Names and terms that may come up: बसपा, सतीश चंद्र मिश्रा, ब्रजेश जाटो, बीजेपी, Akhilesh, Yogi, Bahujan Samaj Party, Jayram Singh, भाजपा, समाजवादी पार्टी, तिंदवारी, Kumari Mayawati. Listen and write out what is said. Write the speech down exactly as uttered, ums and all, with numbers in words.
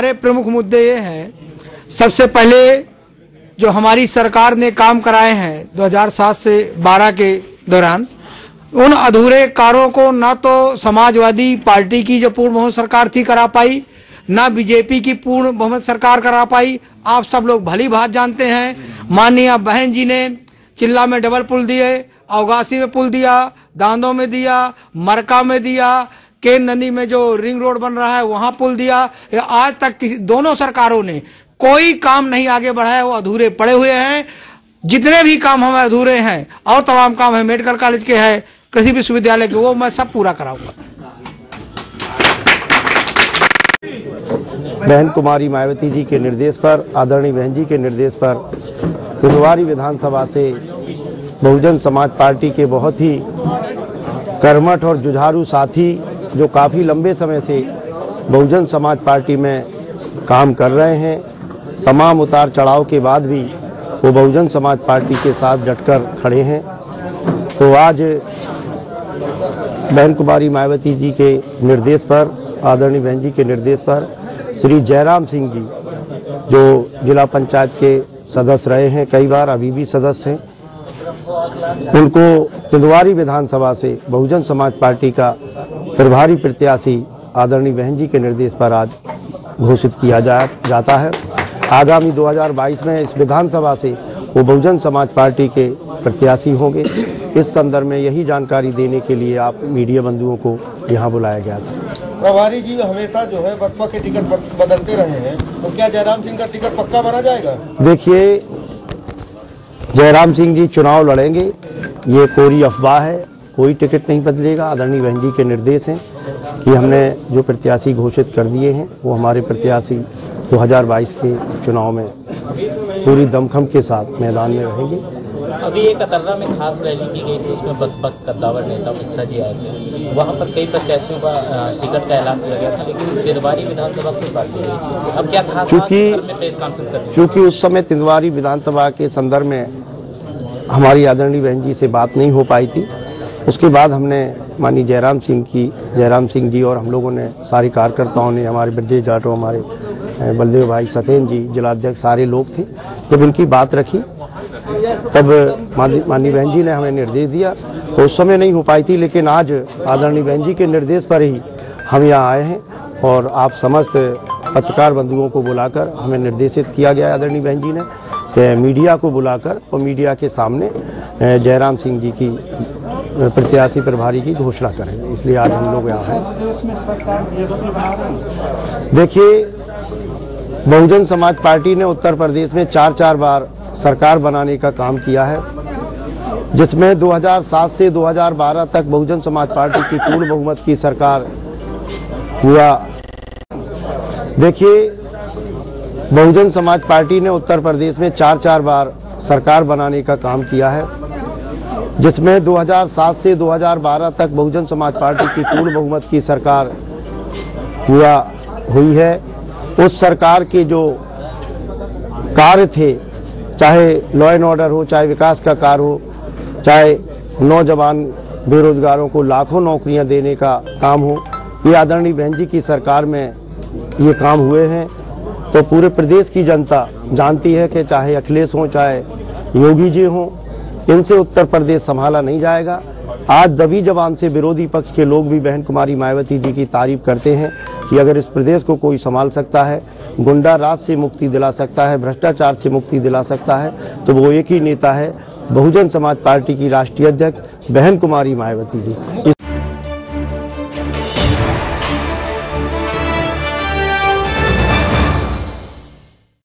हमारे प्रमुख मुद्दे ये हैं। सबसे पहले जो हमारी सरकार ने काम कराए हैं दो हज़ार सात से बारह के दौरान, उन अधूरे कार्यों को ना तो समाजवादी पार्टी की जो पूर्ण बहुमत सरकार थी करा पाई, ना बीजेपी की पूर्ण बहुमत सरकार करा पाई। आप सब लोग भली भांति जानते हैं, माननीय बहन जी ने चिल्ला में डबल पुल दिए, अवगासी में पुल दिया, दांदों में दिया, मरका में दिया, केंदनी में जो रिंग रोड बन रहा है वहां पुल दिया। आज तक किसी दोनों सरकारों ने कोई काम नहीं आगे बढ़ाया, वो अधूरे पड़े हुए हैं। जितने भी काम हमारे अधूरे हैं और तमाम काम है, मेडिकल कॉलेज के हैं, कृषि विश्वविद्यालय के, वो मैं सब पूरा कराऊंगा। बहन कुमारी मायावती जी के निर्देश पर, आदरणीय बहन जी के निर्देश पर तिंदवारी विधानसभा से बहुजन समाज पार्टी के बहुत ही कर्मठ और जुझारू साथी जो काफ़ी लंबे समय से बहुजन समाज पार्टी में काम कर रहे हैं, तमाम उतार चढ़ाव के बाद भी वो बहुजन समाज पार्टी के साथ डटकर खड़े हैं। तो आज बहन कुमारी मायावती जी के निर्देश पर, आदरणीय बहन जी के निर्देश पर श्री जयराम सिंह जी जो जिला पंचायत के सदस्य रहे हैं, कई बार अभी भी सदस्य हैं, उनको तिंदवारी विधानसभा से बहुजन समाज पार्टी का प्रभारी प्रत्याशी आदरणीय बहन जी के निर्देश पर आज घोषित किया जा, जाता है। आगामी दो हज़ार बाईस में इस विधानसभा से वो बहुजन समाज पार्टी के प्रत्याशी होंगे। इस संदर्भ में यही जानकारी देने के लिए आप मीडिया बंधुओं को यहाँ बुलाया गया था। प्रभारी जी हमेशा जो है बसपा के टिकट बदलते रहे हैं, तो क्या जयराम सिंह का टिकट पक्का माना जाएगा? देखिए, जयराम सिंह जी चुनाव लड़ेंगे ये कोरी अफवाह है, कोई टिकट नहीं बदलेगा। आदरणीय बहन जी के निर्देश हैं कि हमने जो प्रत्याशी घोषित कर दिए हैं वो हमारे प्रत्याशी दो हज़ार बाईस के चुनाव में पूरी दमखम के साथ मैदान में रहेंगे। अभी एक कतर्रा में खास रैली की गई थी, उसमें बसपा कद्दावर नेता मिश्रा जी आए थे, वहाँ पर कई प्रत्याशियों का टिकट का ऐलान किया गया था, लेकिन तिंदवारी विधानसभा की पार्टी हुई थी। अब क्या खास प्रेस कॉन्फ्रेंस कर, चूँकि उस समय तिंदवारी विधानसभा के संदर्भ में हमारी आदरणीय बहन जी से बात नहीं हो पाई थी, उसके बाद हमने माननीय जयराम सिंह की जयराम सिंह जी और हम लोगों ने सारे कार्यकर्ताओं ने, हमारे ब्रजेश जाटो, हमारे बलदेव भाई सतेन जी जिलाध्यक्ष, सारे लोग थे, जब इनकी बात रखी तब माननीय बहन जी ने हमें निर्देश दिया, तो उस समय नहीं हो पाई थी, लेकिन आज आदरणीय बहन जी के निर्देश पर ही हम यहाँ आए हैं और आप समस्त पत्रकार बंधुओं को बुलाकर हमें निर्देशित किया गया आदरणीय बहन जी ने कि मीडिया को बुलाकर और मीडिया के सामने जयराम सिंह जी की प्रत्याशी प्रभारी की घोषणा करें, इसलिए आज हम लोग यहाँ हैं। देखिए, बहुजन समाज पार्टी ने उत्तर प्रदेश में चार चार बार सरकार बनाने का काम किया है, जिसमें दो हज़ार सात से दो हज़ार बारह तक बहुजन समाज पार्टी की पूर्ण बहुमत की सरकार हुआ। देखिए, बहुजन समाज पार्टी ने उत्तर प्रदेश में चार चार बार सरकार बनाने का काम किया है, जिसमें दो हज़ार सात से दो हज़ार बारह तक बहुजन समाज पार्टी की पूर्ण बहुमत की सरकार हुआ हुई है। उस सरकार के जो कार्य थे, चाहे लॉ एंड ऑर्डर हो, चाहे विकास का कार्य हो, चाहे नौजवान बेरोजगारों को लाखों नौकरियां देने का काम हो, ये आदरणीय बहन जी की सरकार में ये काम हुए हैं। तो पूरे प्रदेश की जनता जानती है कि चाहे अखिलेश हों, चाहे योगी जी हों, इनसे उत्तर प्रदेश संभाला नहीं जाएगा। आज दबी जबान से विरोधी पक्ष के लोग भी बहन कुमारी मायावती जी की तारीफ करते हैं कि अगर इस प्रदेश को कोई संभाल सकता है, गुंडा राज से मुक्ति दिला सकता है, भ्रष्टाचार से मुक्ति दिला सकता है, तो वो एक ही नेता है, बहुजन समाज पार्टी की राष्ट्रीय अध्यक्ष बहन कुमारी मायावती जी।